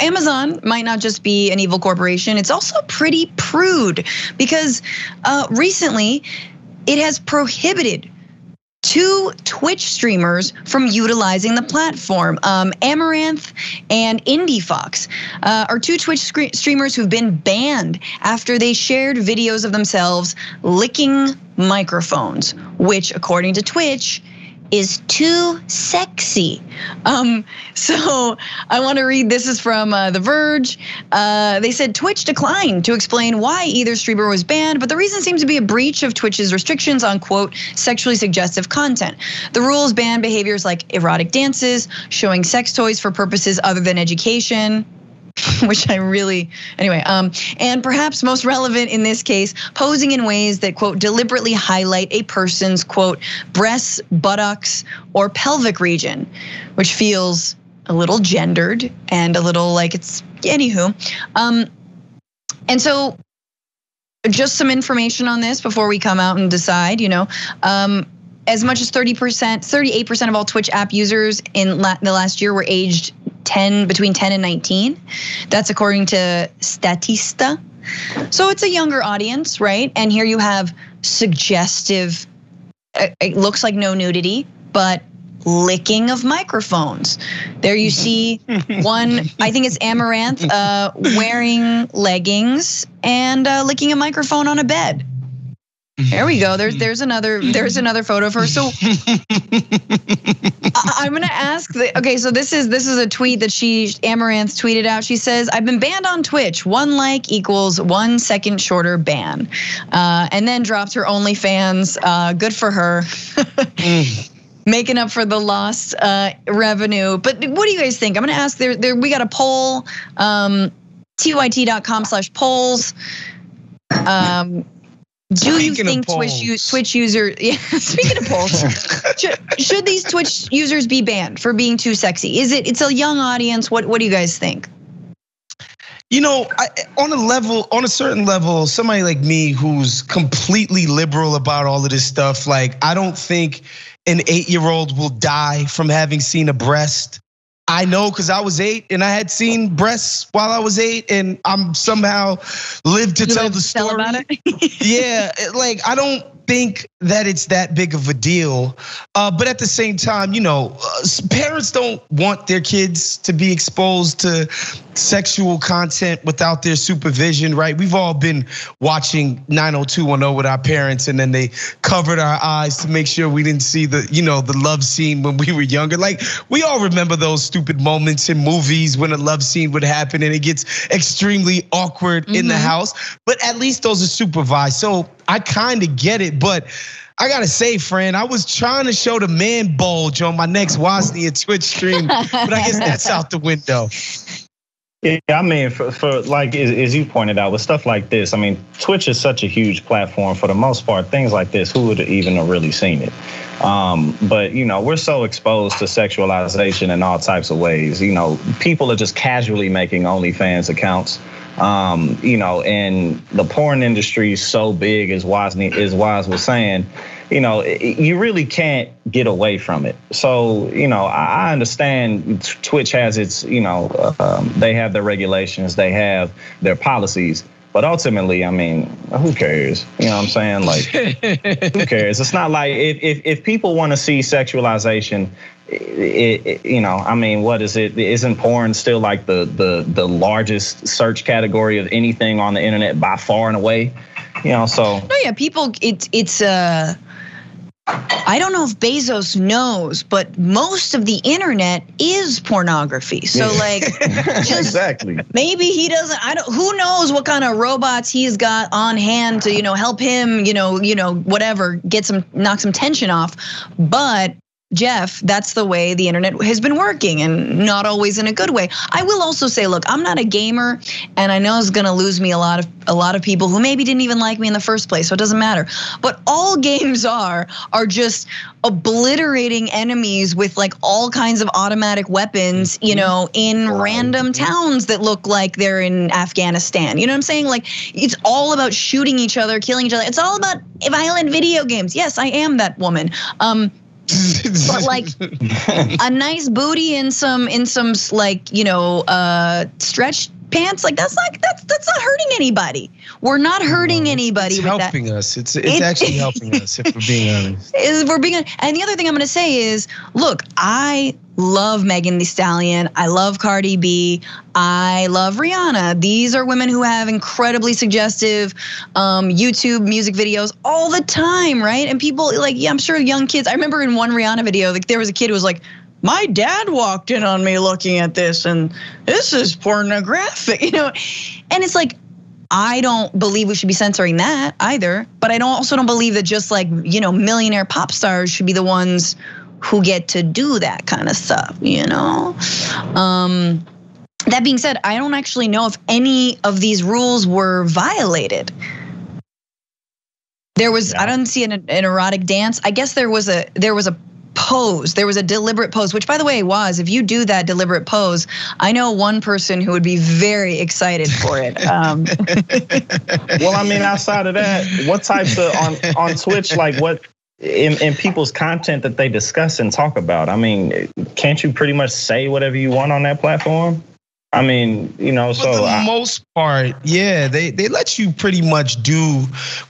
Amazon might not just be an evil corporation, it's also pretty prude because recently it has prohibited two Twitch streamers from utilizing the platform. Amouranth and Indiefoxx are two Twitch streamers who've been banned after they shared videos of themselves licking microphones, which according to Twitch, is too sexy. So I want to read, this is from The Verge. They said Twitch declined to explain why either streamer was banned, but the reason seems to be a breach of Twitch's restrictions on quote, sexually suggestive content. The rules ban behaviors like erotic dances, showing sex toys for purposes other than education. Which I really, anyway, and perhaps most relevant in this case, posing in ways that, quote, deliberately highlight a person's, quote, breasts, buttocks, or pelvic region, which feels a little gendered and a little like it's, anywho. And so just some information on this before we come out and decide, you know. As much as 38% of all Twitch app users in the last year were aged between 10 and 19. That's according to Statista. So it's a younger audience, right? And here you have suggestive, it looks like no nudity, but licking of microphones. There you see one, I think it's Amouranth, wearing leggings and licking a microphone on a bed. There we go. There's another photo of her. So I'm gonna ask. Okay, so this is a tweet that Amouranth tweeted out. She says, "I've been banned on Twitch. One like equals 1 second shorter ban," and then dropped her OnlyFans. Good for her, making up for the lost revenue. But what do you guys think? I'm gonna ask. We got a poll. tyt.com/polls. Do you think Twitch users, yeah, speaking of polls, should these Twitch users be banned for being too sexy? It's a young audience, what do you guys think? You know, on a certain level, somebody like me who's completely liberal about all of this stuff, like I don't think an 8-year-old will die from having seen a breast. I know because I was 8 and I had seen breasts while I was 8 and I'm somehow lived to tell the story. Yeah, like I don't think that it's that big of a deal. But at the same time, you know, parents don't want their kids to be exposed to sexual content without their supervision, right? We've all been watching 90210 with our parents and then they covered our eyes to make sure we didn't see the, you know, the love scene when we were younger. Like we all remember those stupid moments in movies when a love scene would happen and it gets extremely awkward in the house, but at least those are supervised. So I kind of get it, but I gotta say, friend, I was trying to show the man bulge on my next Wosny and Twitch stream, but I guess that's out the window. Yeah, I mean, for like, as you pointed out, with stuff like this, I mean, Twitch is such a huge platform for the most part, things like this, who would even have really seen it? But, you know, we're so exposed to sexualization in all types of ways. You know, people are just casually making OnlyFans accounts. You know, and the porn industry is so big, as Waz was saying, you know, you really can't get away from it. So, you know, I understand Twitch has its, you know, they have their regulations, they have their policies. But ultimately, I mean, who cares? You know what I'm saying? Like, who cares? It's not like if people want to see sexualization, you know, I mean, what is it? Isn't porn still like the largest search category of anything on the internet by far and away? You know, so. No, yeah, people. It's I don't know if Bezos knows, but most of the internet is pornography. So like, exactly. Maybe he doesn't. Who knows what kind of robots he's got on hand to, you know, help him. You know, whatever. Knock some tension off. But Jeff, that's the way the internet has been working, and not always in a good way. I will also say, look, I'm not a gamer, and I know it's gonna lose me a lot of people who maybe didn't even like me in the first place, so it doesn't matter. But all games are just obliterating enemies with like all kinds of automatic weapons, you know, in random towns that look like they're in Afghanistan. You know what I'm saying? Like it's all about shooting each other, killing each other. It's all about violent video games. Yes, I am that woman. But like a nice booty in some like, you know, stretch pants, like that's not hurting anybody. We're not hurting anybody. It's helping us. It's actually helping us, if we're being honest. And the other thing I'm gonna say is, look, I love Megan Thee Stallion. I love Cardi B. I love Rihanna. These are women who have incredibly suggestive YouTube music videos all the time, right? And people like, yeah, I'm sure young kids. I remember in one Rihanna video, like there was a kid who was like, my dad walked in on me looking at this and this is pornographic, you know? And it's like, I don't believe we should be censoring that either, but I also don't believe that just like, you know, millionaire pop stars should be the ones who get to do that kind of stuff, you know? That being said, I don't actually know if any of these rules were violated. There was, yeah. I don't see an erotic dance. I guess there was a pose. There was a deliberate pose, which by the way, Woz, if you do that deliberate pose, I know one person who would be very excited for it. Well, I mean, outside of that, what types of, on Twitch, like what, in people's content that they discuss and talk about? I mean, can't you pretty much say whatever you want on that platform? I mean, you know, so for the most part, yeah, they let you pretty much do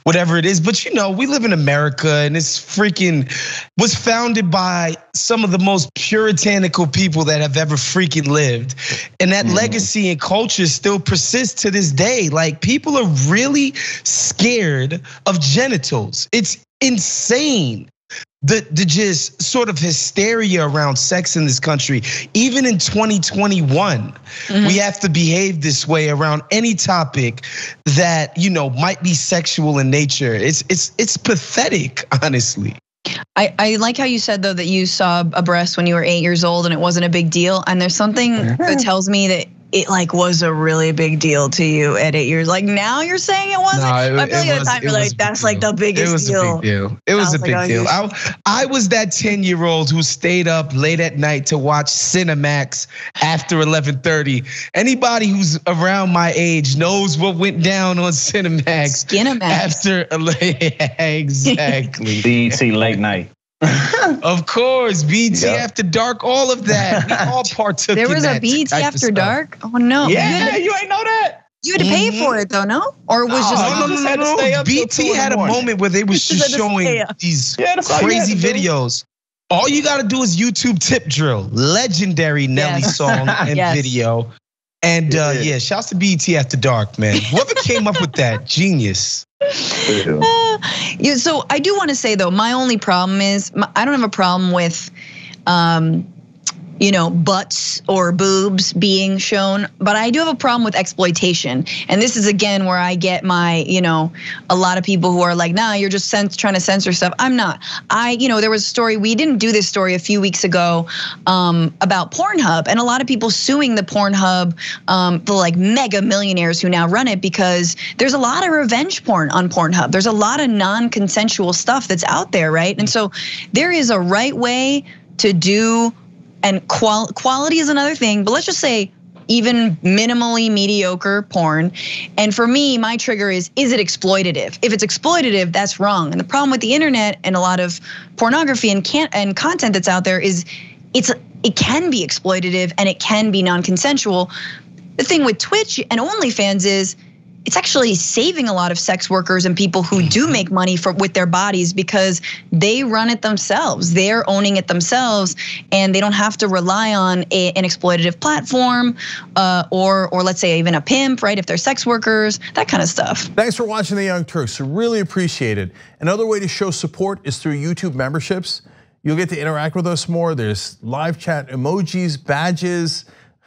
whatever it is. But you know, we live in America, and it's freaking was founded by some of the most puritanical people that have ever freaking lived, and that legacy and culture still persists to this day. Like, people are really scared of genitals. It's insane. The just sort of hysteria around sex in this country, even in 2021, we have to behave this way around any topic that, you know, might be sexual in nature. It's pathetic, honestly. I like how you said, though, that you saw a breast when you were 8 years old and it wasn't a big deal. And there's something that tells me that it like was a really big deal to you at 8 years. Like, now you're saying it wasn't. No, I feel like at the time you're like, that's like the biggest deal. It was a big deal. It was a big deal. I was that 10-year-old who stayed up late at night to watch Cinemax after 11:30. Anybody who's around my age knows what went down on Cinemax. After, exactly. BET late night. Of course, BET after dark, all of that. We all partook. There was a BET after dark. Oh no! Yeah, you ain't know that. You had to pay for it though, no? Or it was no. BET had a moment where they was just showing these crazy videos. All you gotta do is YouTube tip drill, legendary Nelly song and video. And yeah, shouts to BET after dark, man. Whoever came up with that, genius. Yeah, so I do want to say though, my only problem is I don't have a problem with, you know, butts or boobs being shown, but I do have a problem with exploitation. And this is again where I get my, you know, a lot of people who are like, nah, you're just trying to censor stuff. I'm not. You know, there was a story, we didn't do this story a few weeks ago about Pornhub and a lot of people suing the Pornhub, the like mega millionaires who now run it, because there's a lot of revenge porn on Pornhub. There's a lot of non-consensual stuff that's out there, right? And so there is a right way to do. And quality is another thing, but let's just say even minimally mediocre porn. And for me, my trigger is it exploitative? If it's exploitative, that's wrong. And the problem with the internet and a lot of pornography and content that's out there is it can be exploitative and it can be non-consensual. The thing with Twitch and OnlyFans is it's actually saving a lot of sex workers and people who do make money with their bodies, because they run it themselves. They're owning it themselves, and they don't have to rely on an exploitative platform or let's say even a pimp, right? If they're sex workers, that kind of stuff. Thanks for watching The Young Turks. Really appreciate it. Another way to show support is through YouTube memberships. You'll get to interact with us more. There's live chat, emojis, badges.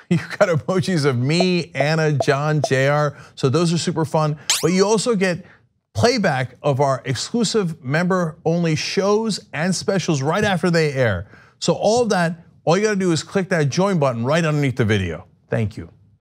You've got emojis of me, Anna, John, JR. So those are super fun. But you also get playback of our exclusive member only shows and specials right after they air. So all of that, all you gotta do is click that join button right underneath the video. Thank you.